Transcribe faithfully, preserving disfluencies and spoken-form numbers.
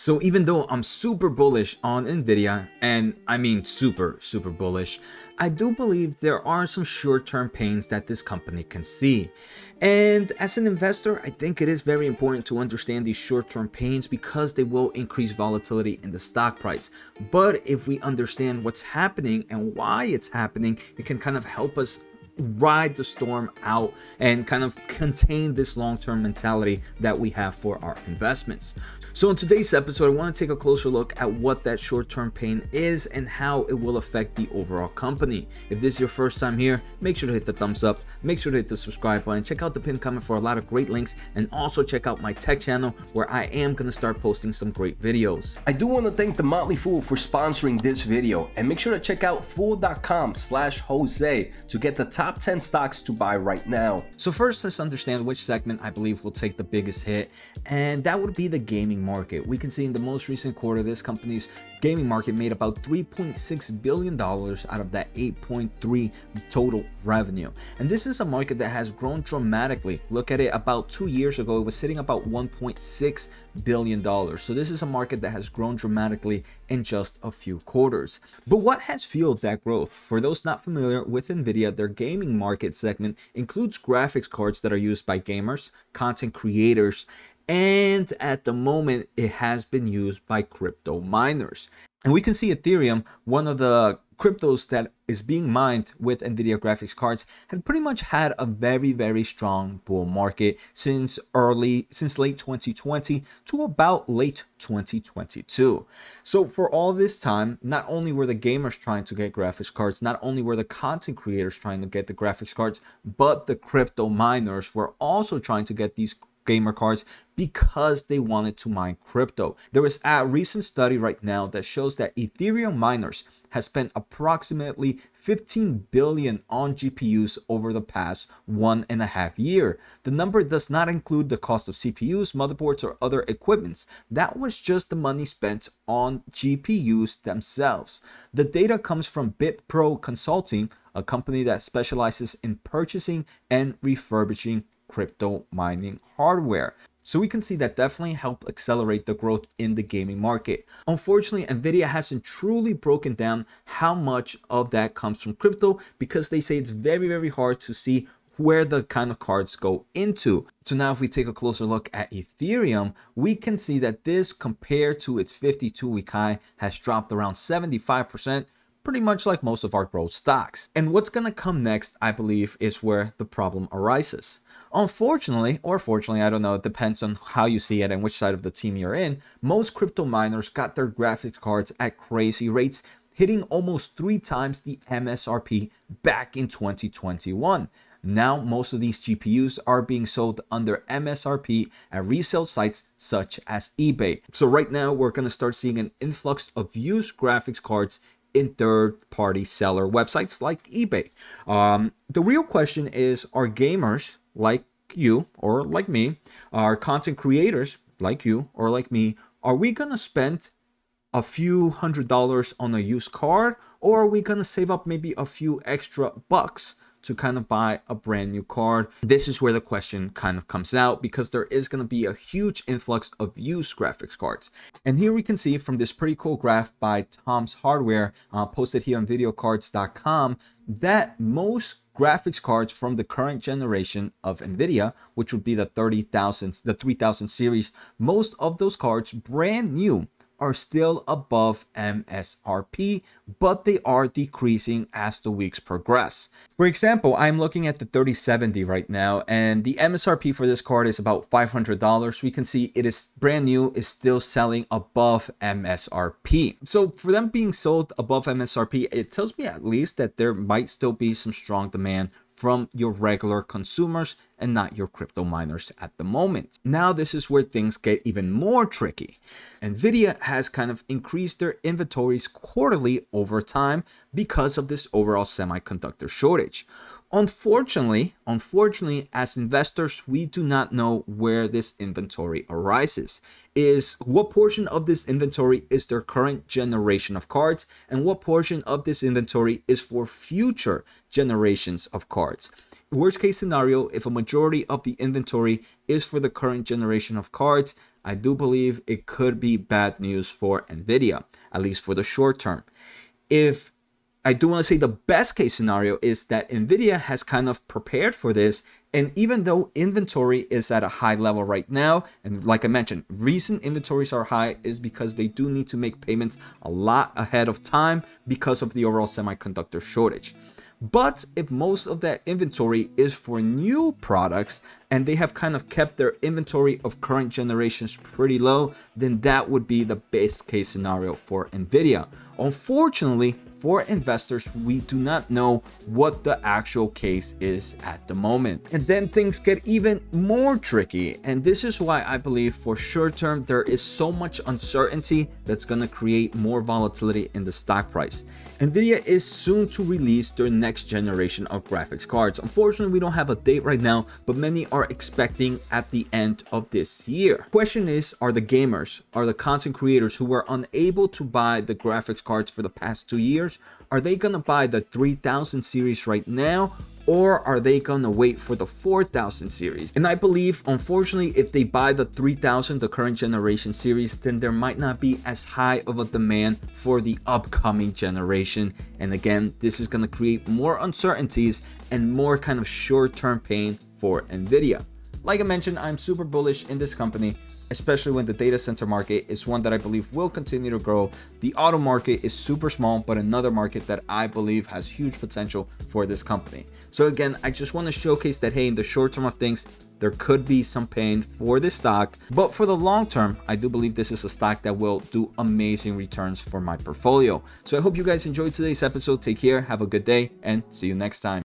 So even though I'm super bullish on Nvidia, and I mean super, super bullish, I do believe there are some short-term pains that this company can see. And as an investor, I think it is very important to understand these short-term pains because they will increase volatility in the stock price. But if we understand what's happening and why it's happening, it can kind of help us ride the storm out and kind of contain this long-term mentality that we have for our investments. So in today's episode, I want to take a closer look at what that short-term pain is and how it will affect the overall company. If this is your first time here, make sure to hit the thumbs up, make sure to hit the subscribe button, check out the pinned comment for a lot of great links, and also check out my tech channel where I am going to start posting some great videos. I do want to thank The Motley Fool for sponsoring this video, and make sure to check out fool dot com slash Jose to get the top ten stocks to buy right now. So first, let's understand which segment I believe will take the biggest hit, and that would be the gaming market. We can see in the most recent quarter, this company's gaming market made about three point six billion dollars out of that eight point three total revenue. And this is a market that has grown dramatically. Look at it, about two years ago, it was sitting about one point six billion dollars. So this is a market that has grown dramatically in just a few quarters. But what has fueled that growth? For those not familiar with Nvidia, their gaming market segment includes graphics cards that are used by gamers, content creators, and at the moment, it has been used by crypto miners. And we can see Ethereum, one of the cryptos that is being mined with Nvidia graphics cards, had pretty much had a very, very strong bull market since early, since late twenty twenty to about late twenty twenty-two. So for all this time, not only were the gamers trying to get graphics cards, not only were the content creators trying to get the graphics cards, but the crypto miners were also trying to get these gamer cards because they wanted to mine crypto. There is a recent study right now that shows that Ethereum miners has spent approximately fifteen billion dollars on G P Us over the past one and a half year. The number does not include the cost of C P Us, motherboards, or other equipments. That was just the money spent on G P Us themselves. The data comes from BitPro Consulting, a company that specializes in purchasing and refurbishing crypto mining hardware. So we can see that definitely helped accelerate the growth in the gaming market. Unfortunately, Nvidia hasn't truly broken down how much of that comes from crypto because they say it's very, very hard to see where the kind of cards go into. So now if we take a closer look at Ethereum, we can see that this compared to its fifty-two week high has dropped around seventy-five percent. Pretty much like most of our growth stocks. And what's gonna come next, I believe, is where the problem arises. Unfortunately, or fortunately, I don't know, it depends on how you see it and which side of the team you're in, most crypto miners got their graphics cards at crazy rates, hitting almost three times the M S R P back in twenty twenty-one. Now, most of these G P Us are being sold under M S R P at resale sites such as eBay. So right now, we're gonna start seeing an influx of used graphics cards in third-party seller websites like eBay. Um, the real question is, are gamers like you or like me, are content creators like you or like me, are we gonna spend a few hundred dollars on a used card, or are we gonna save up maybe a few extra bucks to kind of buy a brand new card? This is where the question kind of comes out because there is going to be a huge influx of used graphics cards. And here we can see from this pretty cool graph by Tom's Hardware, uh, posted here on video cards dot com, that most graphics cards from the current generation of Nvidia, which would be the thirty thousand, the three thousand series, most of those cards brand new are still above M S R P, but they are decreasing as the weeks progress. For example, I'm looking at the thirty seventy right now, and the M S R P for this card is about five hundred dollars. We can see it is brand new, is still selling above M S R P. So for them being sold above M S R P, it tells me at least that there might still be some strong demand from your regular consumers and not your crypto miners at the moment. Now this is where things get even more tricky. Nvidia has kind of increased their inventories quarterly over time because of this overall semiconductor shortage. Unfortunately, unfortunately, as investors, we do not know where this inventory arises. Is what portion of this inventory is their current generation of cards, and what portion of this inventory is for future generations of cards. Worst case scenario, if a majority of the inventory is for the current generation of cards, I do believe it could be bad news for Nvidia, at least for the short term. If I do want to say the best case scenario is that Nvidia has kind of prepared for this, and even though inventory is at a high level right now, and like I mentioned, recent inventories are high is because they do need to make payments a lot ahead of time because of the overall semiconductor shortage. But if most of that inventory is for new products and they have kind of kept their inventory of current generations pretty low, then that would be the best case scenario for Nvidia. Unfortunately, for investors, we do not know what the actual case is at the moment. And then things get even more tricky. And this is why I believe for short term, there is so much uncertainty that's gonna create more volatility in the stock price. Nvidia is soon to release their next generation of graphics cards. Unfortunately, we don't have a date right now, but many are expecting at the end of this year. Question is, are the gamers, are the content creators who were unable to buy the graphics cards for the past two years, are they gonna buy the three thousand series right now, or are they gonna wait for the four thousand series? And I believe, unfortunately, if they buy the three thousand, the current generation series, then there might not be as high of a demand for the upcoming generation. And again, this is gonna create more uncertainties and more kind of short-term pain for Nvidia. Like I mentioned, I'm super bullish in this company, especially when the data center market is one that I believe will continue to grow. The auto market is super small, but another market that I believe has huge potential for this company. So again, I just want to showcase that, hey, in the short term of things, there could be some pain for this stock, but for the long term, I do believe this is a stock that will do amazing returns for my portfolio. So I hope you guys enjoyed today's episode. Take care, have a good day, and see you next time.